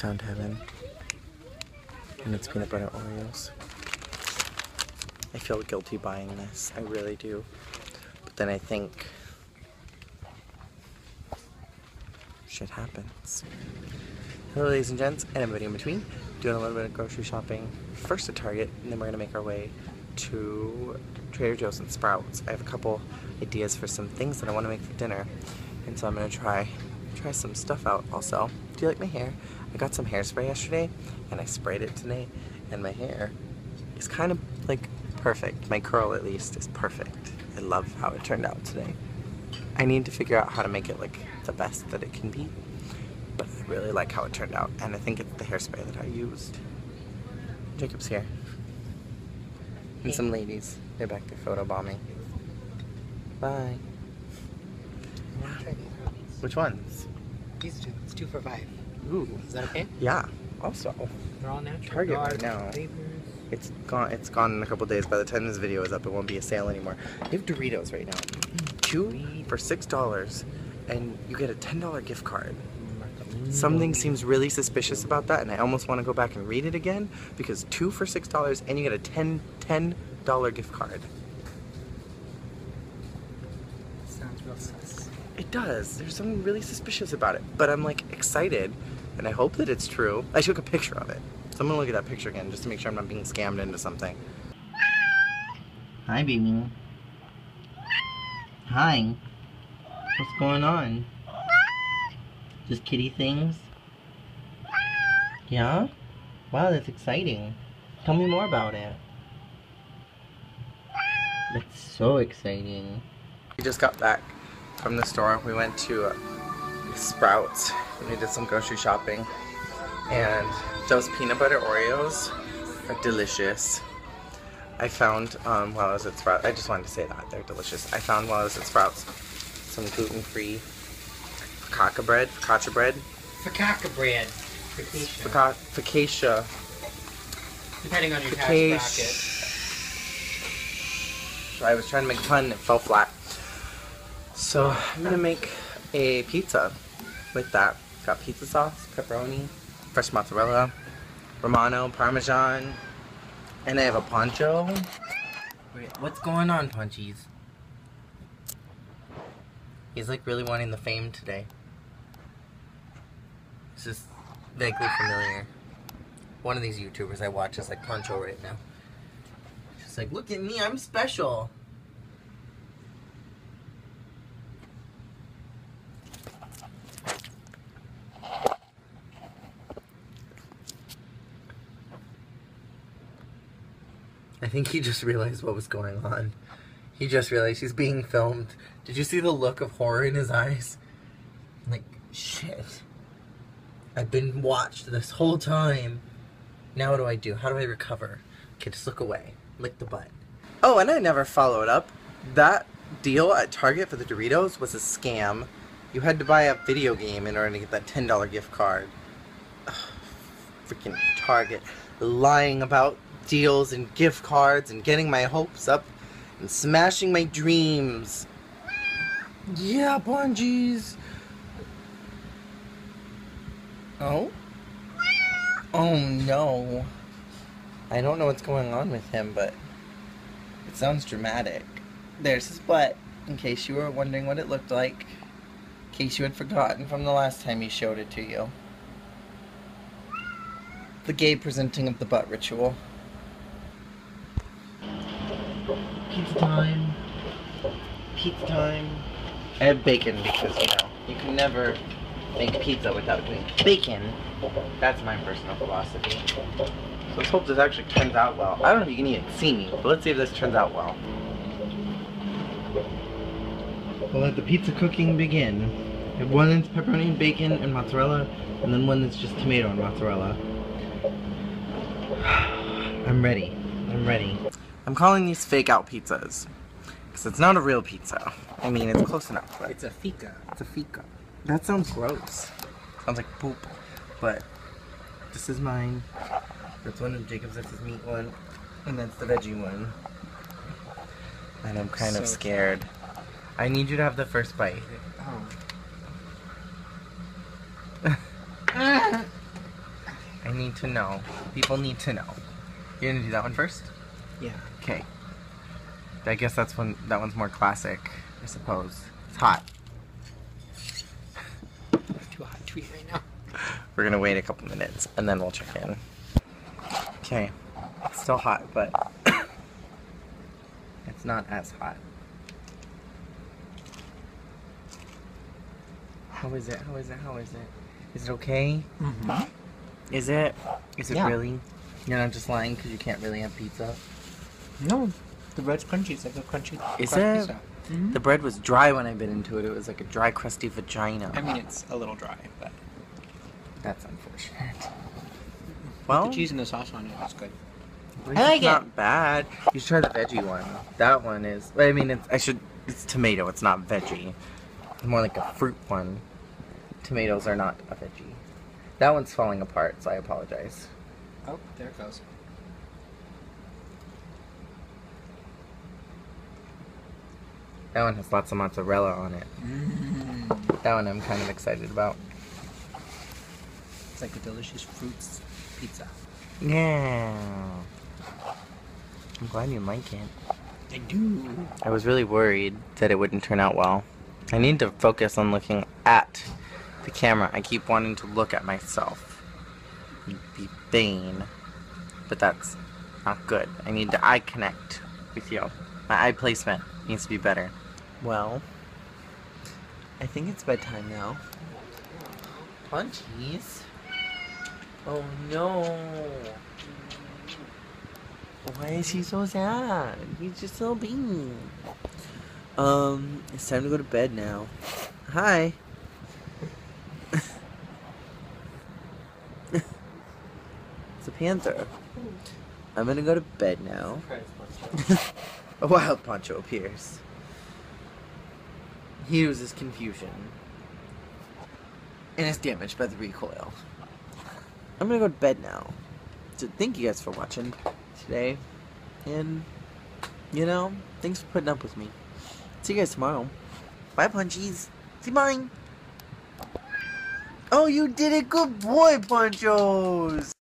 found heaven. And it's peanut butter Oreos. I feel guilty buying this. I really do. But then I think shit happens. Hello ladies and gents, and everybody in between. Doing a little bit of grocery shopping. First at Target, and then we're gonna make our way to Trader Joe's and Sprouts. I have a couple ideas for some things that I wanna make for dinner. And so I'm gonna try some stuff out also. Do you like my hair? I got some hairspray yesterday, and I sprayed it today, and my hair is kind of like perfect. My curl at least is perfect. I love how it turned out today. I need to figure out how to make it like the best that it can be. But I really like how it turned out, and I think it's the hairspray that I used. Jacob's here. And some ladies. They're back there photobombing. Bye. Wow. Which ones? These two. It's 2 for $5. Ooh. Is that okay? Yeah. Also. They're all natural. Target right now. It's gone in a couple days. By the time this video is up, it won't be a sale anymore. They have Doritos right now. 2 for $6, and you get a $10 gift card. Something seems really suspicious about that, and I almost want to go back and read it again, because 2 for $6 and you get a $10 gift card. Sounds real sus. It does. There's something really suspicious about it, but I'm like excited, and I hope that it's true. I took a picture of it, so I'm gonna look at that picture again just to make sure I'm not being scammed into something. Hi, baby. Hi. What's going on? Just kitty things? Yeah? Wow, that's exciting. Tell me more about it. That's so exciting. We just got back from the store. We went to Sprouts and we did some grocery shopping. And those peanut butter Oreos are delicious. I found while I was at Sprouts, I just wanted to say that, they're delicious. I found while I was at Sprouts some gluten-free Focaccia bread. Depending on your tax bracket. I was trying to make a pun and it fell flat. So I'm gonna make a pizza with that. Got pizza sauce, pepperoni, fresh mozzarella, Romano, Parmesan, and I have a poncho. Wait, what's going on, Punchies? He's like really wanting the fame today. It's just vaguely familiar. One of these YouTubers I watch is like Poncho right now. She's like, look at me, I'm special. I think he just realized what was going on. He just realized he's being filmed. Did you see the look of horror in his eyes? I'm like, shit. I've been watched this whole time. Now what do I do? How do I recover? Okay, just look away. Lick the butt. Oh, and I never followed up. That deal at Target for the Doritos was a scam. You had to buy a video game in order to get that $10 gift card. Ugh, freaking Target. Lying about deals and gift cards and getting my hopes up and smashing my dreams. Yeah, Bungees. Oh? Oh no. I don't know what's going on with him, but it sounds dramatic. There's his butt, in case you were wondering what it looked like. In case you had forgotten from the last time he showed it to you. The gay presenting of the butt ritual. Pizza time. Pizza time. I have bacon because, you know, you can never make pizza without doing bacon. That's my personal philosophy. So let's hope this actually turns out well. I don't know if you can even see me, but let's see if this turns out well. We'll let the pizza cooking begin. I have one that's pepperoni and bacon and mozzarella, and then one that's just tomato and mozzarella. I'm ready. I'm ready. I'm calling these fake out pizzas, because it's not a real pizza. I mean, it's close enough, but it's a fika. It's a fika. That sounds gross. Sounds like poop. But this is mine. That's one of Jacob's, that's his meat one, and that's the veggie one. And I'm kind of scared. I need you to have the first bite. Oh. need to know. People need to know. You're gonna do that one first? Yeah. Okay. I guess that's one. That one's more classic, I suppose. It's hot. Let's do a hot treat right now. We're gonna wait a couple minutes and then we'll check in. Okay. It's still hot, but it's not as hot. How is it? How is it? How is it? Is it okay? Mm-hmm. Is it? Is it really? You're not just lying because you can't really have pizza? No. The bread's crunchy. It's like a crunchy Is it? Pizza. Mm-hmm. The bread was dry when I bit into it. It was like a dry, crusty vagina. I mean, it's a little dry, but... That's unfortunate. Well... Put the cheese and the sauce on it. That's good. I like it's not bad. You should try the veggie one. That one is... I mean, it's tomato. It's not veggie. It's more like a fruit one. Tomatoes are not a veggie. That one's falling apart, so I apologize. Oh, there it goes. That one has lots of mozzarella on it. Mm. That one I'm kind of excited about. It's like a delicious fruits pizza. Yeah. I'm glad you like it. I do. I was really worried that it wouldn't turn out well. I need to focus on looking at the camera. I keep wanting to look at myself. Be vain. But that's not good. I need to eye connect with you. My eye placement needs to be better. Well, I think it's bedtime now. Punchies? Oh no. Why is he so sad? He's just so bean. It's time to go to bed now. Hi. It's a panther. I'm gonna go to bed now. A wild Poncho appears. Here's his confusion. And it's damaged by the recoil. I'm gonna go to bed now. So thank you guys for watching today. And, you know, thanks for putting up with me. See you guys tomorrow. Bye, Punchies. See mine. Oh, you did it. Good boy, Ponchos.